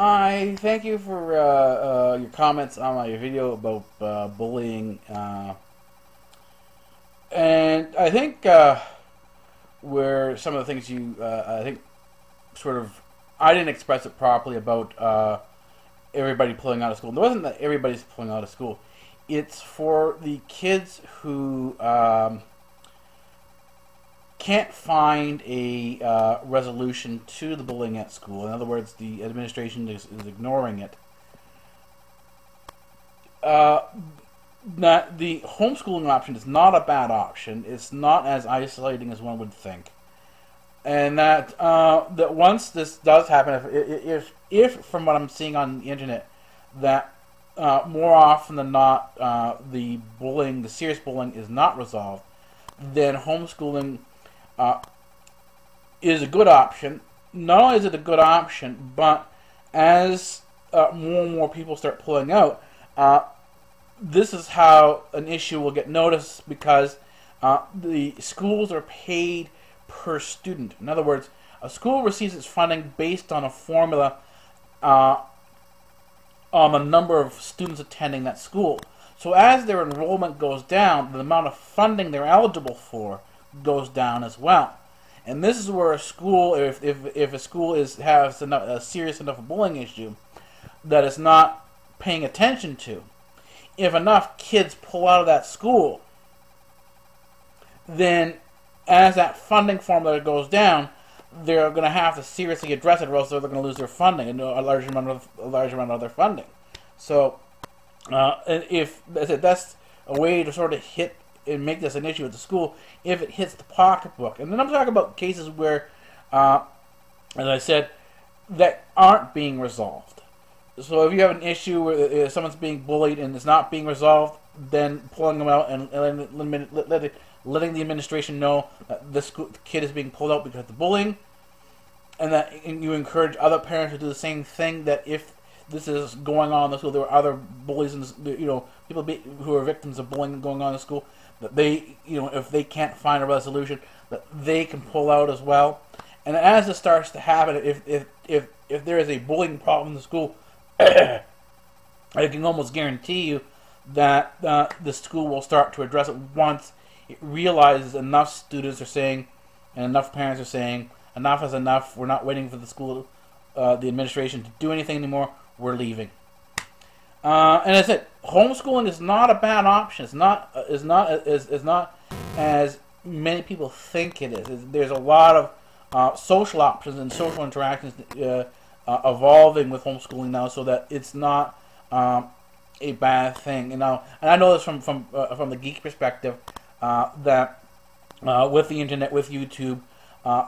I thank you for your comments on my video about bullying. And I think where some of the things you, I think, sort of, I didn't express it properly about everybody pulling out of school. It wasn't that everybody's pulling out of school. It's for the kids who can't find a resolution to the bullying at school. In other words, the administration is ignoring it. The homeschooling option is not a bad option. It's not as isolating as one would think. And that that once this does happen, if from what I'm seeing on the internet, that more often than not the bullying, the serious bullying, is not resolved, then homeschooling is a good option. Not only is it a good option, but as more and more people start pulling out, this is how an issue will get noticed, because the schools are paid per student. In other words, a school receives its funding based on a formula on the number of students attending that school. So as their enrollment goes down, the amount of funding they're eligible for goes down as well. And this is where a school, if a school has a serious enough bullying issue that it's not paying attention to, if enough kids pull out of that school, then as that funding formula goes down, they're going to have to seriously address it, or else they're going to lose their funding, and a large amount of their funding. So, if that's a way to sort of hit and make this an issue at the school, if it hits the pocketbook. And then I'm talking about cases where, as I said, that aren't being resolved. So if you have an issue where someone's being bullied and it's not being resolved, then pulling them out and letting the administration know that this kid is being pulled out because of the bullying, and that you encourage other parents to do the same thing, that if this is going on in the school, there are other bullies in the, people who are victims of bullying going on in the school, that they, if they can't find a resolution, that they can pull out as well. And as this starts to happen, if there is a bullying problem in the school, I can almost guarantee you that the school will start to address it once it realizes enough students are saying, and enough parents are saying, enough is enough, we're not waiting for the school, the administration to do anything anymore, we're leaving. And as I said, homeschooling is not a bad option. It's not, it's not as many people think it is. There's a lot of social options and social interactions evolving with homeschooling now, so that it's not a bad thing. And I know this from the geek perspective, that with the internet, with YouTube,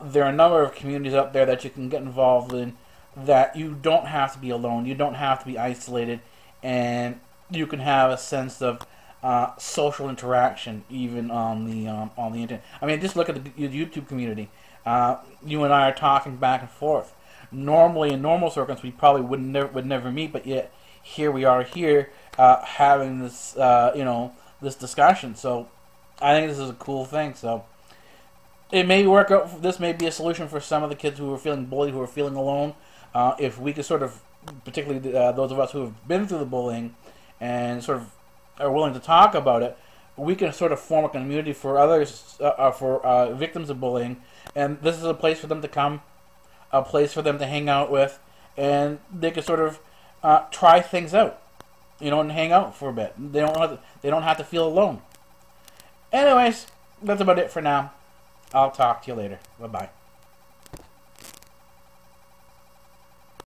there are a number of communities out there that you can get involved in, that you don't have to be alone, you don't have to be isolated, and you can have a sense of social interaction even on the internet. I mean, just look at the YouTube community. You and I are talking back and forth. Normally, in normal circumstances, we probably would never meet, but yet here we are here having this this discussion. So I think this is a cool thing. So it may work out. This may be a solution for some of the kids who are feeling bullied, who are feeling alone. If we could sort of, particularly those of us who have been through the bullying and sort of are willing to talk about it, we can sort of form a community for others, for victims of bullying. And this is a place for them to come, a place for them to hang out with, and they can sort of try things out, and hang out for a bit. They don't have to feel alone. Anyways, that's about it for now. I'll talk to you later. Bye-bye.